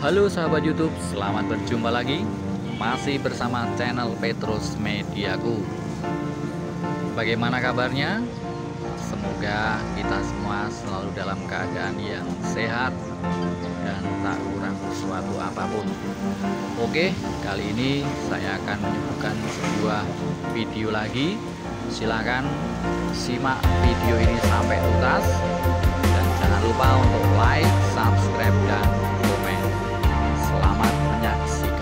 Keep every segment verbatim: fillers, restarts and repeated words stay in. Halo sahabat YouTube, selamat berjumpa lagi. Masih bersama channel Petrus Mediaku. Bagaimana kabarnya? Semoga kita semua selalu dalam keadaan yang sehat dan tak kurang sesuatu apapun. Oke, kali ini saya akan menyuguhkan sebuah video lagi. Silakan simak video ini sampai tuntas. Jangan lupa untuk like, subscribe, dan komen. Selamat menyaksikan.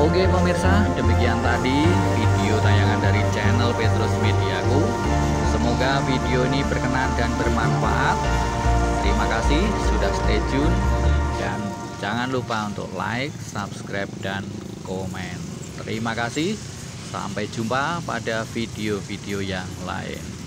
Oke pemirsa, demikian tadi video tayangan dari channel Petrus Mediaku. Semoga video ini berkenan dan bermanfaat. Terima kasih sudah stay tune dan jangan lupa untuk like, subscribe, dan komen. Terima kasih. Sampai jumpa pada video-video yang lain.